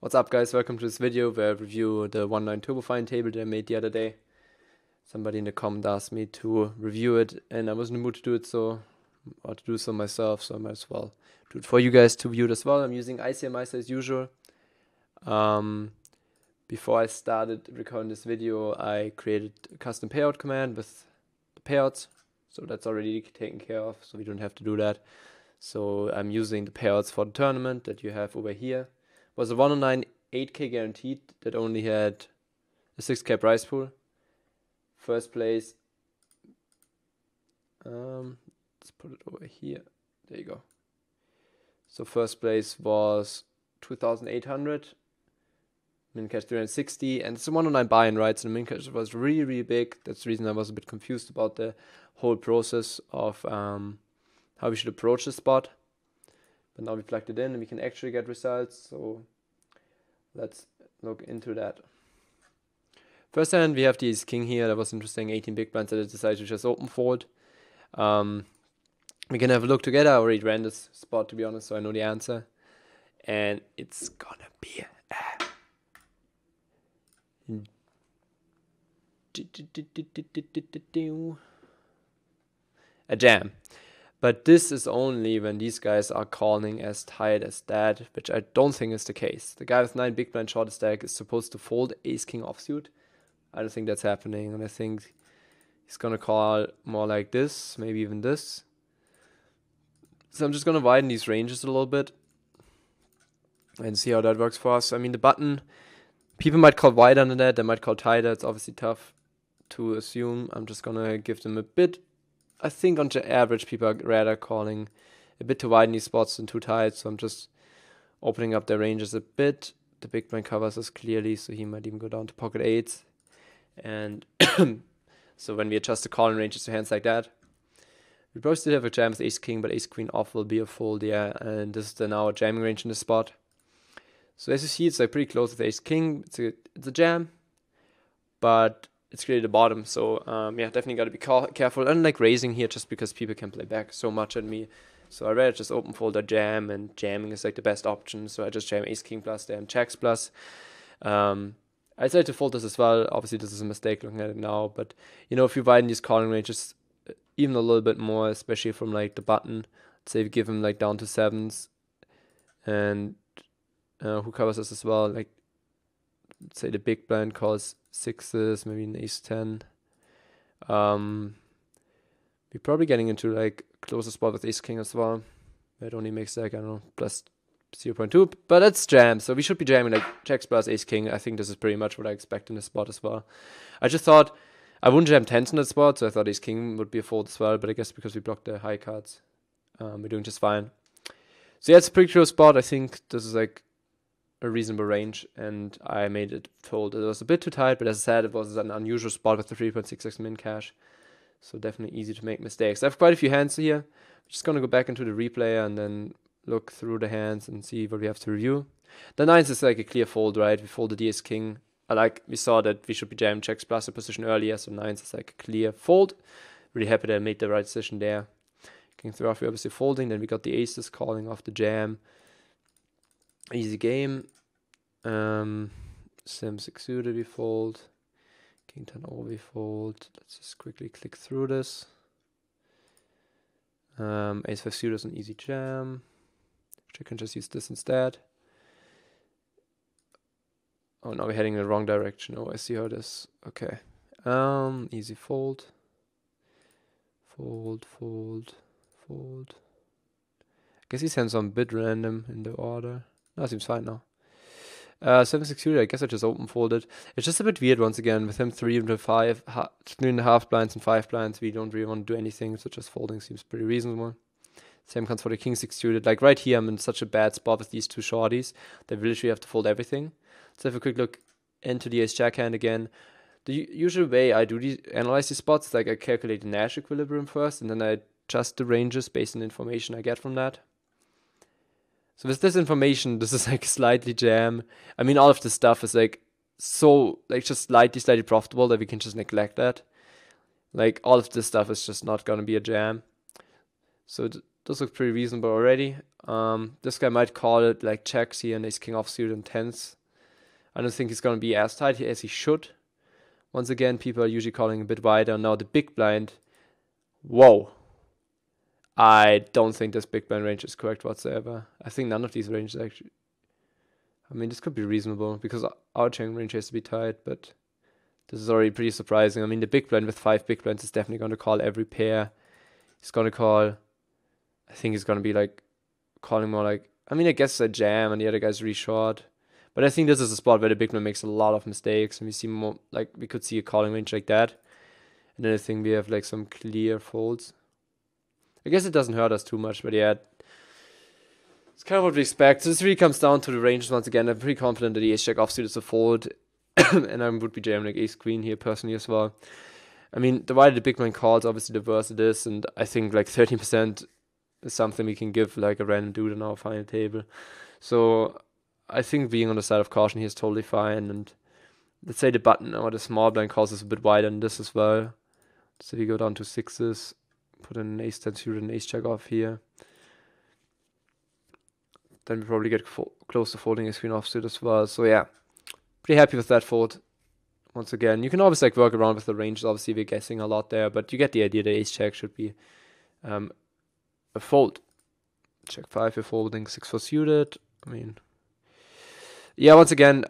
What's up guys, welcome to this video where I review the 1.9 Turbofine table that I made the other day. Somebody in the comment asked me to review it and I was in the mood to do it myself, so I might as well do it for you guys to view it as well. I'm using ICMIZER as usual. Before I started recording this video, I created a custom payout command with the payouts, so that's already taken care of, so we don't have to do that. So I'm using the payouts for the tournament that you have over here. Was a 109 8k guaranteed that only had a 6k prize pool. First place, let's put it over here, there you go. So first place was 2,800, min cash 360, and it's a 109 buy-in, right? So the min cash was really, really big. That's the reason I was a bit confused about the whole process of how we should approach the spot. But now we plugged it in and we can actually get results, so let's look into that. First hand, we have the ace king here. That was interesting, 18 big blinds that I decided to just open fold. We can have a look together. I already ran this spot, to be honest, so I know the answer. And it's gonna be a jam. But this is only when these guys are calling as tight as that, which I don't think is the case. The guy with 9 big blind short stack is supposed to fold ace king offsuit. I don't think that's happening, and I think he's gonna call more like this, maybe even this. So I'm just gonna widen these ranges a little bit and see how that works for us. I mean, the button, people might call wider than that, they might call tighter. It's obviously tough to assume. I'm just gonna give them a bit. I think on the average people are rather calling a bit too wide in these spots than too tight, so I'm just opening up their ranges a bit. The big blind covers us clearly, so he might even go down to pocket 8s. And so when we adjust the calling ranges to hands like that, we probably still have a jam with ace king, but ace queen off will be a fold, yeah, and this is now a jamming range in this spot. So as you see, it's like pretty close with ace king. It's a jam, but it's clearly the bottom, so yeah, definitely got to be careful. And like raising here, just because people can play back so much at me, so I rather just open fold or jam, and jamming is like the best option. So I just jam ace king plus there and checks plus. I decided to fold this as well. Obviously this is a mistake looking at it now, but you know, if you widen these calling ranges even a little bit more, especially from like the button, let's say we give him like down to 7s, and who covers us as well, like let's say the big blind calls 6s, maybe an ace 10. We're probably getting into like closer spot with ace king as well. That only makes like, I don't know, plus 0.2, but that's jam, so we should be jamming like checks plus ace king. I think this is pretty much what I expect in this spot as well. I just thought I wouldn't jam 10s in that spot, so I thought ace king would be a fold as well, but I guess because we blocked the high cards, we're doing just fine. So yeah, it's a pretty close spot. I think this is like a reasonable range, and I made it fold. It was a bit too tight, but as I said, it was an unusual spot with the 3.66 min cash, so definitely easy to make mistakes. I have quite a few hands here. I'm just gonna go back into the replay and then look through the hands and see what we have to review. The 9s is like a clear fold, right? We folded the ace king. We saw that we should be jamming checks plus a position earlier, so 9s is like a clear fold. Really happy that I made the right decision there. King three off, we obviously folding. Then we got the aces calling off the jam. Easy game. Sim 6 suited we fold. King 10 over we fold. Let's just quickly click through this. Ace 5 suited is an easy jam. Which I can just use this instead. Oh, now we're heading in the wrong direction. Oh, I see how it is. Okay. Easy fold. Fold, fold, fold. I guess these hands are a bit random in the order. No, seems fine now. 7-6 suited, I guess I just open folded. It's just a bit weird once again with him 3 and a half blinds and 5 blinds. We don't really want to do anything, so just folding seems pretty reasonable. Same comes for the king 6 suited. Like right here, I'm in such a bad spot with these two shorties that we literally have to fold everything. Let's have a quick look into the ace jack hand again. The usual way I do analyze these spots is like I calculate the Nash equilibrium first, and then I adjust the ranges based on the information I get from that. So with this information, this is like slightly jam. I mean, all of this stuff is like so, like just slightly profitable that we can just neglect that. Like all of this stuff is just not gonna be a jam. So This looks pretty reasonable already. This guy might call it like checks here and ace king off suit and tens. I don't think he's going to be as tight here as he should. Once again, people are usually calling a bit wider. Now the big blind. Whoa. I don't think this big blind range is correct whatsoever. I think none of these ranges actually... I mean, this could be reasonable because our checking range has to be tight, but this is already pretty surprising. I mean, the big blind with 5 big blinds is definitely going to call every pair. He's going to call... I think he's going to be like calling more like, I mean, I guess a jam and the other guy's really short. But I think this is a spot where the big man makes a lot of mistakes and we see more, like we could see a calling range like that. And then I think we have like some clear folds. I guess it doesn't hurt us too much, but yeah, it's kind of what we expect. So this really comes down to the ranges once again. I'm pretty confident that the ace jack offsuit is a fold and I would be jamming like ace queen here personally as well. I mean, the wider the big man calls, obviously the worse it is, and I think like 13% is something we can give like a random dude on our final table. So I think being on the side of caution here is totally fine. And let's say the button or the small blind calls is a bit wider than this as well. So we go down to 6s, put an ace 10 suited and ace check off here. Then we probably get close to folding ace queen offsuit as well. So yeah, pretty happy with that fold. Once again, you can always like work around with the ranges. Obviously we're guessing a lot there, but you get the idea that ace check should be a fold. Check 5, we're folding 6 for suited. I mean... yeah, once again,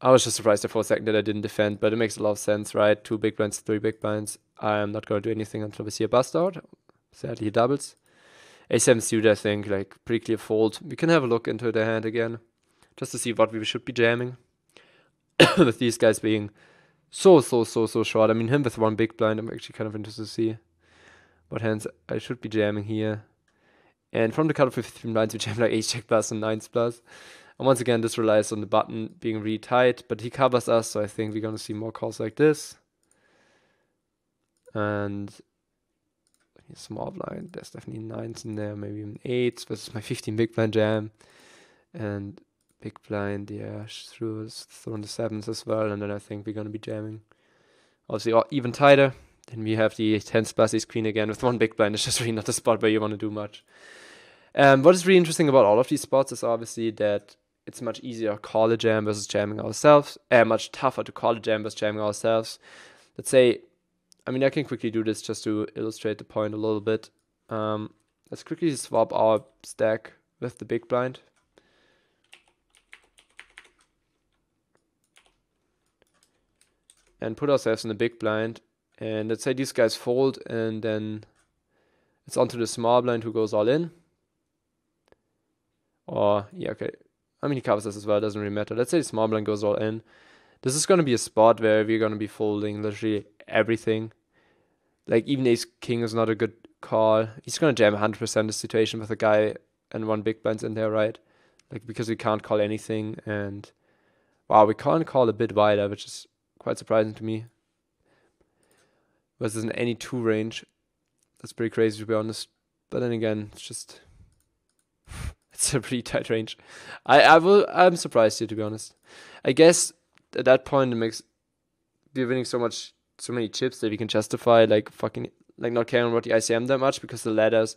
I was just surprised there for a second that I didn't defend, but it makes a lot of sense, right? 2 big blinds, 3 big blinds. I'm not going to do anything until we see a bust out. Sadly, he doubles. A7 suited, I think, like, pretty clear fold. We can have a look into the hand again, just to see what we should be jamming. With these guys being so short. I mean, him with 1 big blind, I'm actually kind of interested to see what hands I should be jamming here. And from the cutoff with 15 blinds, we jam like ace jack plus and 9s plus. And once again, this relies on the button being really tight, but he covers us, so I think we're going to see more calls like this. And small blind, there's definitely 9s in there, maybe even 8s, versus my 15 big blind jam. And big blind, yeah, through the 7s as well, and then I think we're going to be jamming. Obviously, even tighter. Then we have the 10s plus ace queen again with 1 big blind. It's just really not the spot where you want to do much. What is really interesting about all of these spots is obviously that it's much easier to call a jam versus jamming ourselves. Much tougher to call a jam versus jamming ourselves. Let's say, I mean, I can quickly do this just to illustrate the point a little bit. Let's quickly swap our stack with the big blind. And put ourselves in the big blind. And let's say these guys fold, and then it's onto the small blind who goes all in. Or, yeah, okay. I mean, he covers us as well, doesn't really matter. Let's say the small blind goes all in. This is going to be a spot where we're going to be folding literally everything. Like, even ace king is not a good call. He's going to jam 100% the situation with a guy and 1 big blind's in there, right? Like, because we can't call anything. And, wow, we can't call a bit wider, which is quite surprising to me. Versus an any 2 range. That's pretty crazy, to be honest. But then again, it's just... it's a pretty tight range. I'm surprised here, to be honest. I guess at that point it makes we're winning so many chips that we can justify like fucking like not caring about the ICM that much because the ladders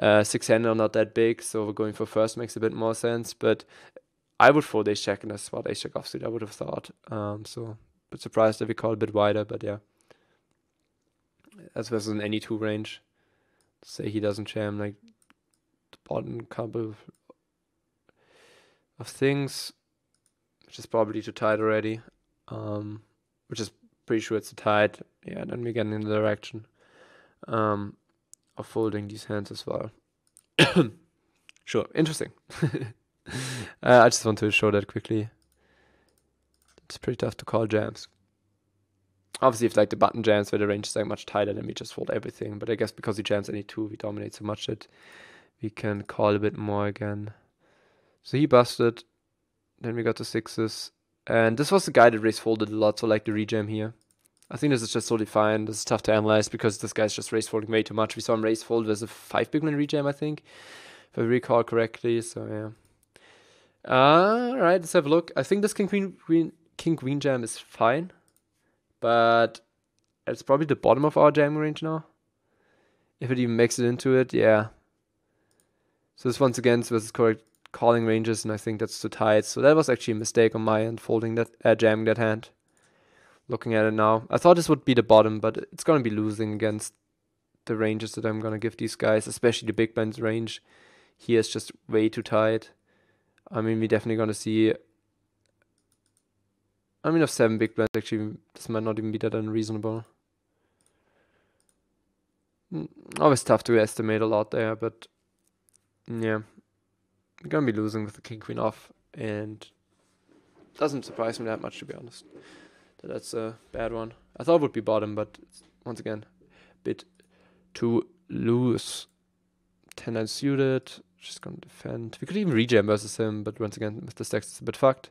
6-handed are not that big, so we're going for first makes a bit more sense. But I would fold ace check in a spot, ace check offsuit, I would have thought. So a bit surprised that we call a bit wider, but yeah. As well as in any 2 range. Say he doesn't jam like bottom couple of things, which is probably too tight already, which is pretty sure it's too tight. Yeah, and then we get in the direction of folding these hands as well. Sure, interesting. I just want to show that quickly. It's pretty tough to call jams. Obviously, if like the button jams where the range is like much tighter, then we just fold everything. But I guess because he jams any 2, we dominate so much that we can call a bit more again. So he busted. Then we got the 6s. And this was the guy that race folded a lot, so like the rejam here. I think this is just totally fine. This is tough to analyze because this guy's just race folding way too much. We saw him race fold with a 5 big blind rejam, I think, if I recall correctly. So yeah. Alright, let's have a look. I think this king queen jam is fine. But it's probably the bottom of our jamming range now. If it even makes it into it, yeah. So this once again was correct calling ranges, and I think that's too tight. So that was actually a mistake on my end, folding that, jamming that hand. Looking at it now, I thought this would be the bottom, but it's going to be losing against the ranges that I'm going to give these guys, especially the big blind's range. Here is just way too tight. I mean, we're definitely going to see... I mean, of 7 big blinds, actually, this might not even be that unreasonable. Always tough to estimate a lot there, but yeah. We're going to be losing with the king-queen off, and doesn't surprise me that much, to be honest. That's a bad one. I thought it would be bottom, but it's, once again, a bit too loose. 10-9 suited, just going to defend. We could even rejam versus him, but once again, with the stacks, it's a bit fucked.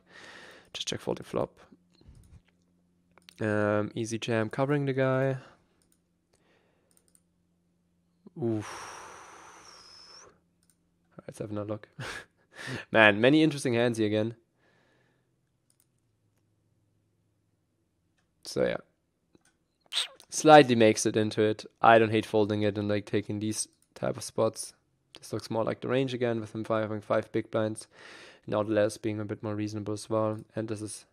Just check folding flop. Easy jam, covering the guy. Oof. Right, let's have another look. Man, many interesting hands here again. So yeah, slightly makes it into it. I don't hate folding it and like taking these type of spots. This looks more like the range again with him having 5 big blinds. Now the layers being a bit more reasonable as well. And this is,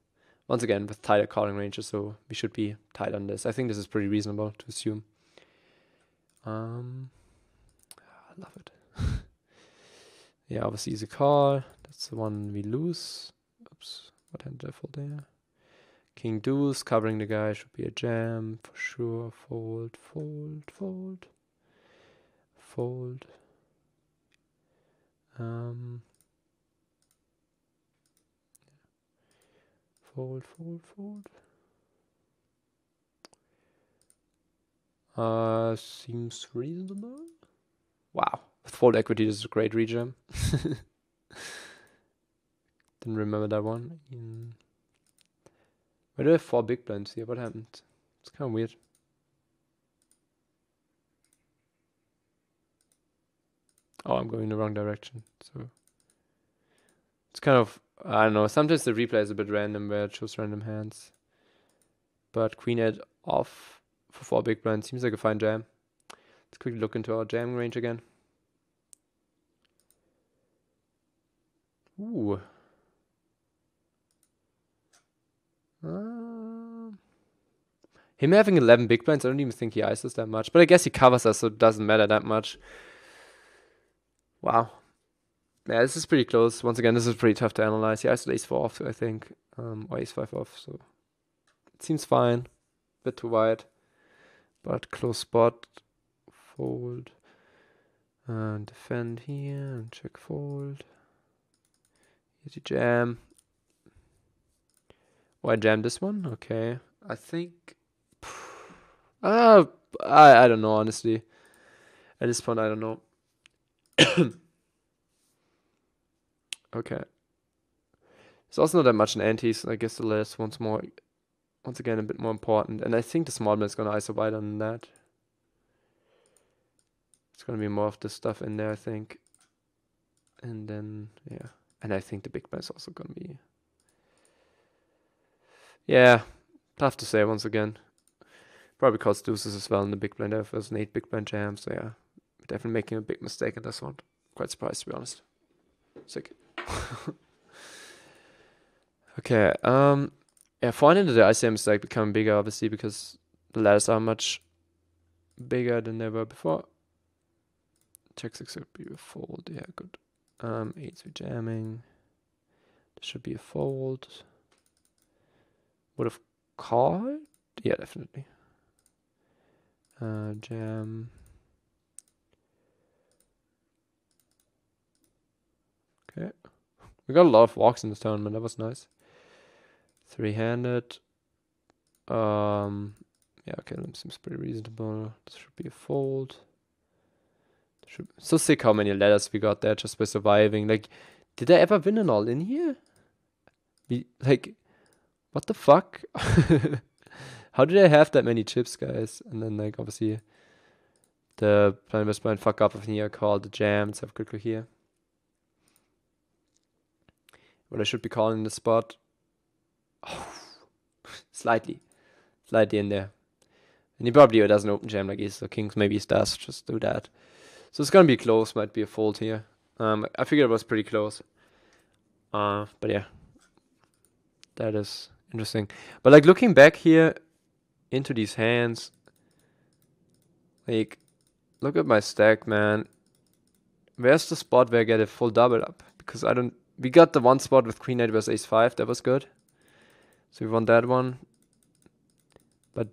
once again, with tighter calling ranges, so we should be tight on this. I think this is pretty reasonable to assume. I love it. Yeah, obviously easy call. That's the one we lose. Oops, what hand did I fold there? King deuce, covering the guy, should be a jam for sure. Fold, fold, fold, fold. Fold, fold, fold. Seems reasonable. Wow, with fold equity, this is a great rejam. Didn't remember that one. Why do I have 4 big blinds here? What happened? It's kind of weird. Oh, I'm going in the wrong direction. So it's kind of, I don't know, sometimes the replay is a bit random where it shows random hands. But Queen-8 off for 4 big blinds seems like a fine jam. Let's quickly look into our jamming range again. Ooh. Him having 11 big blinds, I don't even think he ices that much. But I guess he covers us, so it doesn't matter that much. Wow. Yeah, this is pretty close. Once again, this is pretty tough to analyze. He iced ace 4 off, I think. Or ace 5 off, so... It seems fine. Bit too wide. But close spot. Fold. And defend here. And check fold. Easy jam. Oh, I jammed this one? Okay. I think... I don't know, honestly. At this point, I don't know. Okay. It's also not that much in antes. I guess the last one's more... Once again, a bit more important. And I think the small blind is going to ISO wider than that. It's going to be more of this stuff in there, I think. And then, yeah. And I think the big blind is also going to be... Yeah, tough to say once again. Probably cause deuces as well in the big blind. There was an 8 big blind jam, so yeah. Definitely making a big mistake in this one. Quite surprised, to be honest. Sick. Okay, yeah, finally the ICM is like becoming bigger, obviously, because the ladders are much bigger than they were before. Check 6 would be a fold, yeah, good. 8's we jamming. This should be a fold. Would have called? Yeah, definitely. Jam. Okay. We got a lot of walks in this tournament. That was nice. Three-handed. Yeah, okay. That seems pretty reasonable. This should be a fold. So sick how many letters we got there just by surviving. Like, did I ever win an all-in here? Like... What the fuck? How did I have that many chips, guys? And then, like, obviously, the blind versus blind fuck up of here called the jam. Let's have a quick look here. What I should be calling the spot. Oh, slightly in there. And he probably doesn't open jam like ace or kings, maybe he does. Just do that. So it's gonna be close. Might be a fold here. I figured it was pretty close. But yeah, that is interesting. But like looking back here into these hands, like look at my stack, man. Where's the spot where I get a full double up? Because I don't. We got the one spot with Queen 8 versus Ace 5. That was good. So we won that one. But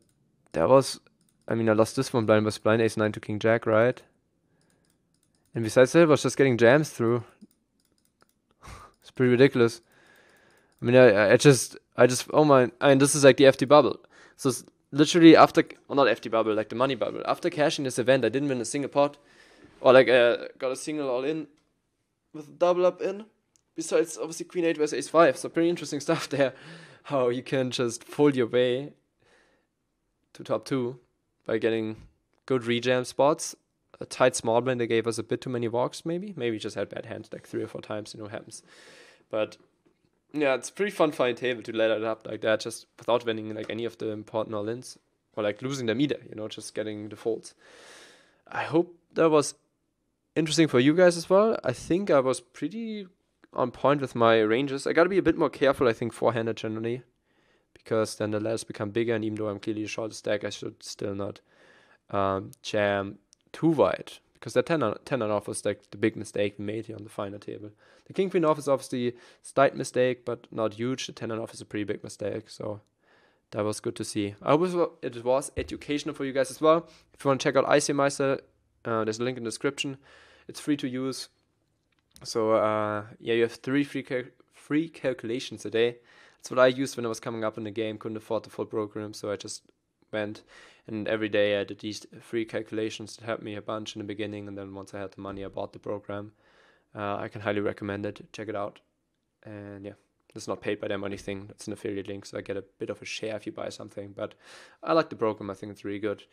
that was. I mean, I lost this one blind versus blind, Ace 9 to King Jack, right? And besides that, it was just getting jams through. It's pretty ridiculous. I mean, I just, oh my, and this is like the FT bubble. So it's literally after, well, not FT bubble, like the money bubble. After cashing this event, I didn't win a single pot, or like got a single all in with a double up in. Besides, obviously, Queen 8 versus Ace 5. So pretty interesting stuff there. How you can just fold your way to top 2 by getting good rejam spots. A tight small blind, they gave us a bit too many walks, maybe. Maybe just had bad hands like 3 or 4 times, you know, happens. But yeah, it's pretty fun finding table to let it up like that, just without winning like any of the important all-ins or like losing them either, you know, just getting the folds. I hope that was interesting for you guys as well. I think I was pretty on point with my ranges. I gotta be a bit more careful, I think, forehanded generally, because then the ladders become bigger, and even though I'm clearly a shorter stack, I should still not jam too wide, because that 10 off was like the big mistake we made here on the final table. The King Queen off is obviously a slight mistake, but not huge. The 10 off is a pretty big mistake, so that was good to see. I hope it was educational for you guys as well. If you want to check out ICMIZER, there's a link in the description. It's free to use. So yeah, you have 3 free calculations a day. That's what I used when I was coming up in the game. Couldn't afford the full program, so I just went, and every day I did these free calculations that helped me a bunch in the beginning, and then once I had the money I bought the program. I can highly recommend it. Check it out. And yeah, it's not paid by them or anything. It's an affiliate link, so I get a bit of a share if you buy something, but I like the program. I think it's really good,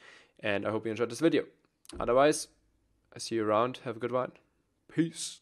and I hope you enjoyed this video. Otherwise, I see you around. Have a good one. Peace.